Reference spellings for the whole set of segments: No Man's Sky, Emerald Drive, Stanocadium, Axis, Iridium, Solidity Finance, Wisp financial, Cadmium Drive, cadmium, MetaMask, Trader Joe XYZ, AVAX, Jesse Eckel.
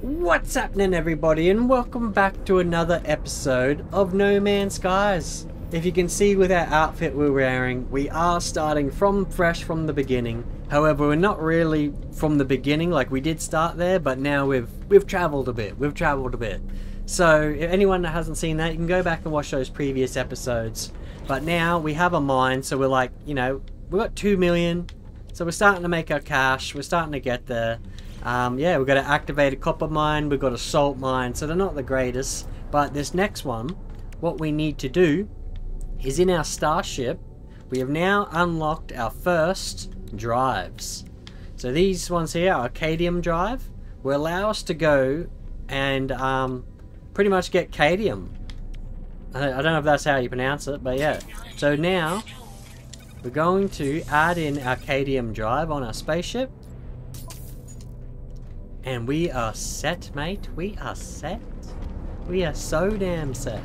What's happening, everybody, and welcome back to another episode of No Man's Skies. If you can see with our outfit we're wearing, we are starting from fresh from the beginning. However, we're not really from the beginning, like we did start there, but now we've traveled a bit. So if anyone that hasn't seen that, you can go back and watch those previous episodes. But now we have a mine, so we're like, you know, we've got 2 million, so we're starting to make our cash, we're starting to get there. Yeah, we've got to activate a copper mine, we've got a salt mine, so they're not the greatest. But this next one, what we need to do is in our starship, we have now unlocked our first drives. So these ones here are cadmium drive, will allow us to go and pretty much get cadmium. I don't know if that's how you pronounce it, but yeah. So now we're going to add in our cadmium drive on our spaceship. And we are set, mate. We are set. We are so damn set.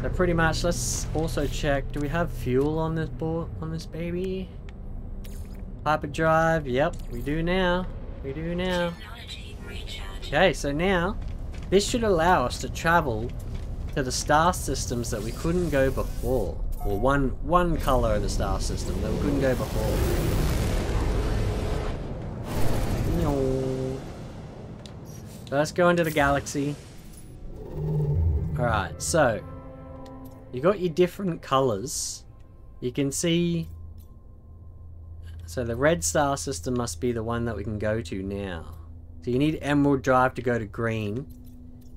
So pretty much, let's also check. Do we have fuel on this board, on this baby? Hyperdrive. Yep, we do now. We do now. Okay, so now this should allow us to travel to the star systems that we couldn't go before, or one color of the star system that we couldn't go before. So let's go into the galaxy. Alright, so you got your different colors. You can see, so the red star system must be the one that we can go to now. So you need Emerald Drive to go to green,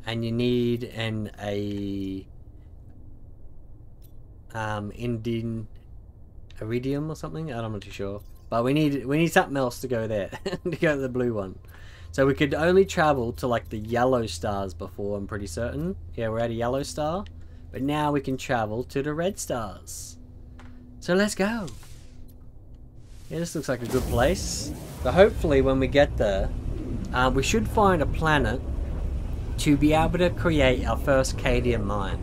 and you need an Iridium or something? I'm not too sure. But we need something else to go there, to go to the blue one. So we could only travel to like the yellow stars before, I'm pretty certain. Yeah, we're at a yellow star, but now we can travel to the red stars. So let's go. Yeah, this looks like a good place. But hopefully when we get there, we should find a planet to be able to create our first cadmium mine.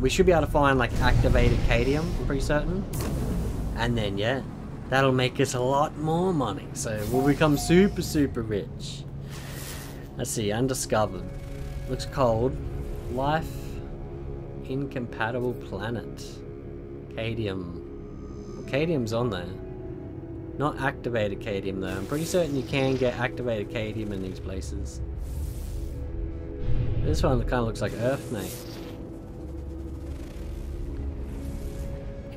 We should be able to find like activated cadmium, I'm pretty certain. And then yeah. That'll make us a lot more money, so we'll become super, super rich. Let's see, undiscovered. Looks cold. Life, incompatible planet. Cadmium. Cadmium's on there. Not activated cadmium though. I'm pretty certain you can get activated cadmium in these places. This one kind of looks like Earth, mate.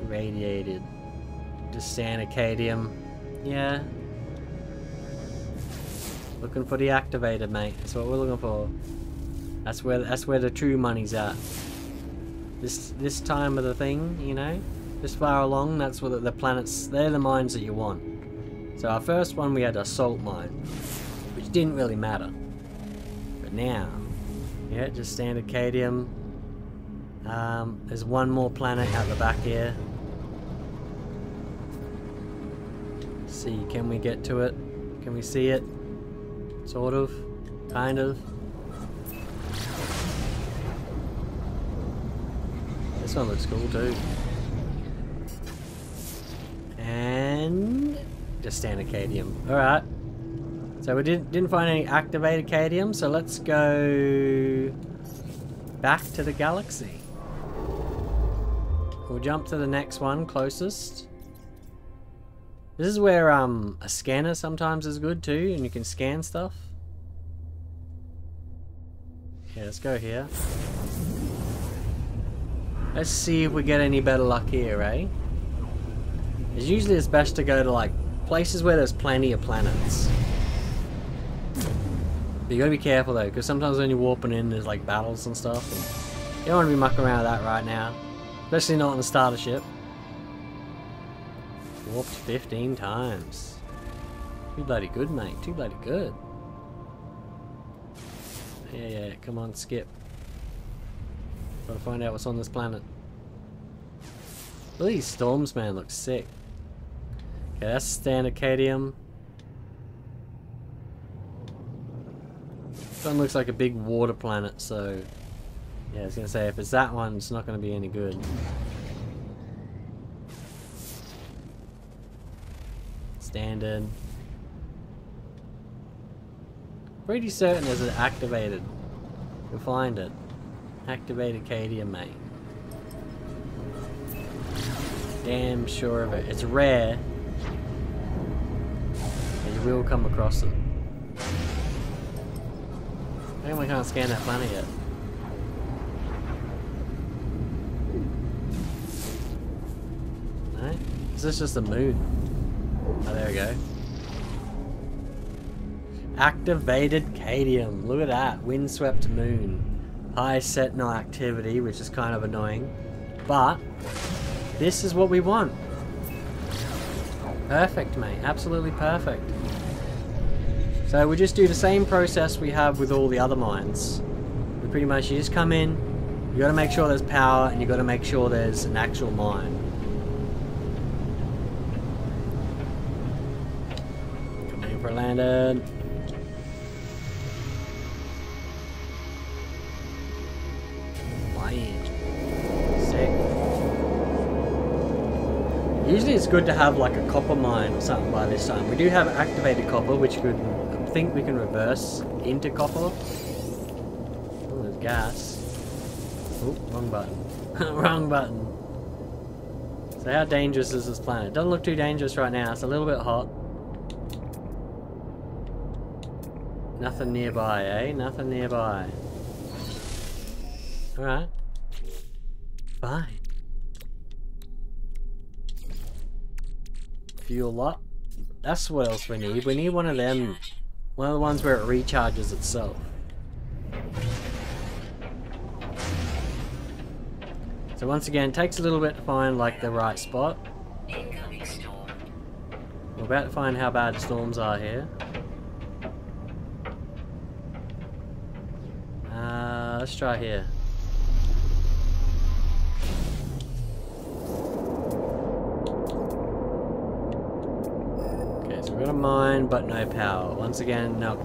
Irradiated. To Stanocadium. Yeah. Looking for the activated, mate. That's what we're looking for. That's where the true money's at. This time of the thing, you know? This far along, that's where the planets, they're the mines that you want. So our first one we had a salt mine, which didn't really matter. But now, yeah, just Stanocadium. There's one more planet out the back here. See, can we get to it? Can we see it? Sort of, kind of. This one looks cool too. And just Stanocadium. All right. So we didn't find any activated cadmium. So let's go back to the galaxy. We'll jump to the next one closest. This is where a scanner sometimes is good too, and you can scan stuff. Yeah, let's go here. Let's see if we get any better luck here, eh? It's usually best to go to like places where there's plenty of planets. But you gotta be careful though, because sometimes when you're warping in, there's like battles and stuff. And you don't want to be mucking around with that right now, especially not on the starter ship. Warped 15 times. Too bloody good, mate. Too bloody good. Yeah, come on, skip. Gotta find out what's on this planet. Look at these storms, man. Look sick. Okay, that's Stanocadium. This one looks like a big water planet, so... yeah, I was gonna say, if it's that one, it's not gonna be any good. Standard. Pretty certain there's an activated. You'll find it. Activated cadmium, mate. Damn sure of it. It's rare. And you will come across it. How come I can't scan that planet yet? No? Is this just the moon? Oh, there we go. Activated cadmium. Look at that. Windswept moon. High sentinel activity, which is kind of annoying. But this is what we want. Perfect, mate. Absolutely perfect. So we just do the same process we have with all the other mines. We pretty much, you just come in, you gotta make sure there's power, and you gotta make sure there's an actual mine. Come in for a landed. Usually it's good to have like a copper mine or something by this time. We do have activated copper, which could, I think we can reverse into copper. Oh, there's gas. Oh, wrong button. Wrong button. So how dangerous is this planet? Doesn't look too dangerous right now. It's a little bit hot. Nothing nearby, eh? Nothing nearby. Alright. Fine. Fuel up. That's what else we need. We need one of them. One of the ones where it recharges itself. So once again, takes a little bit to find like the right spot. We're about to find how bad storms are here. Let's try here. Got a mine, but no power. Once again, no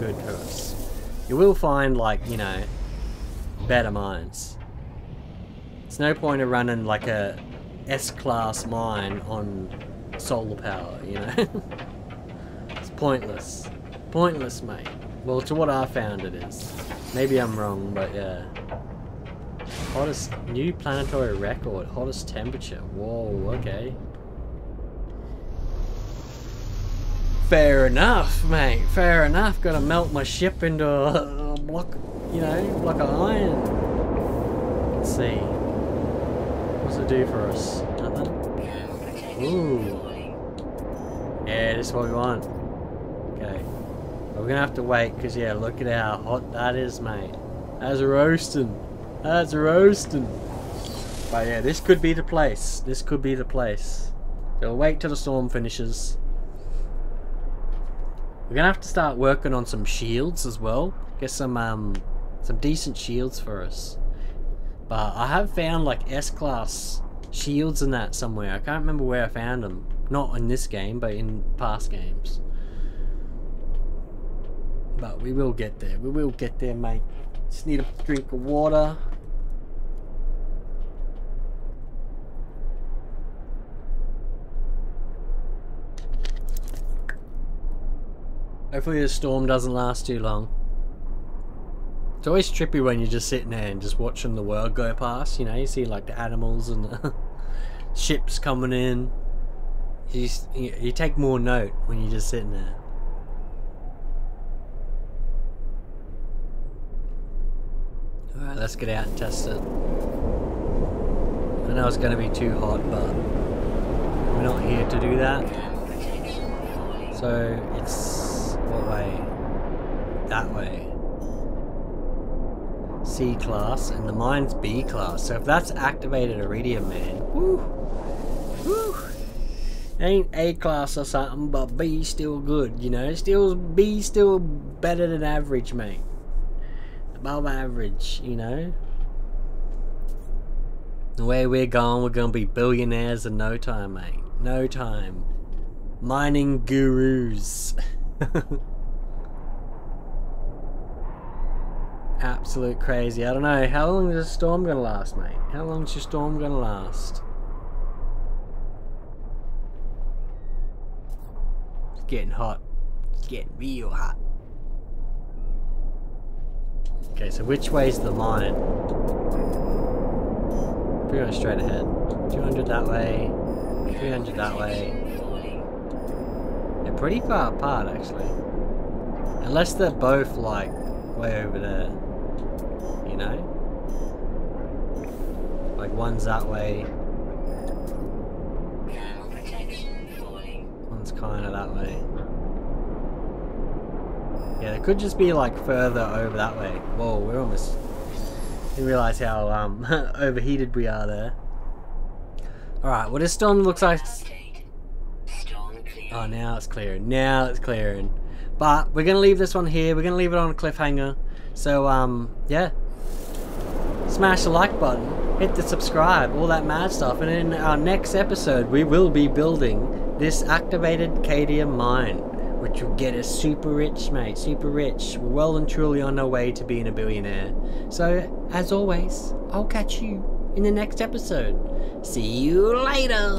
good to us. You will find, like, you know, better mines. It's no point of running, like, a S-class mine on solar power, you know? It's pointless. Pointless, mate. Well, to what I found it is. Maybe I'm wrong, but yeah. Hottest new planetary record. Hottest temperature. Whoa, okay. Fair enough, mate. Fair enough. Gotta melt my ship into a block, you know, block of iron. Let's see. What's it do for us? Nothing? Ooh. Yeah, this is what we want. Okay. But we're gonna have to wait, because, yeah, look at how hot that is, mate. That's roasting. That's roasting. But, yeah, this could be the place. This could be the place. So we'll wait till the storm finishes. We're gonna have to start working on some shields as well. Get some decent shields for us. But I have found like S-class shields in that somewhere. I can't remember where I found them. Not in this game, but in past games. But we will get there. We will get there, mate. Just need a drink of water. Hopefully the storm doesn't last too long. It's always trippy when you're just sitting there and just watching the world go past, you know, you see like the animals and the ships coming in. You take more note when you're just sitting there. Alright, let's get out and test it. I know it's going to be too hot, but we're not here to do that. So it's... what way? That way. C class, and the mine's B class. So if that's activated Iridium, man, woo, woo. Ain't A class or something, but B still good, you know. Still B, still better than average, mate. Above average, you know. The way we're going, we're gonna be billionaires in no time, mate. No time. Mining gurus. Absolute crazy. I don't know. How long is this storm gonna last, mate? How long is your storm gonna last? It's getting hot. It's getting real hot. Okay, so which way is the line? Pretty much straight ahead. 200 that way, 300 that way. They're pretty far apart, actually. Unless they're both, like, way over there. You know? Like, one's that way. One's kind of that way. Yeah, it could just be, like, further over that way. Whoa, we're almost... Didn't realise how overheated we are there. Alright, what this storm looks like... Oh, now it's clearing. Now it's clearing. But we're going to leave this one here. We're going to leave it on a cliffhanger. So, yeah. Smash the like button. Hit the subscribe. All that mad stuff. And in our next episode, we will be building this activated cadmium mine. Which will get us super rich, mate. Super rich. We're well and truly on our way to being a billionaire. So, as always, I'll catch you in the next episode. See you later.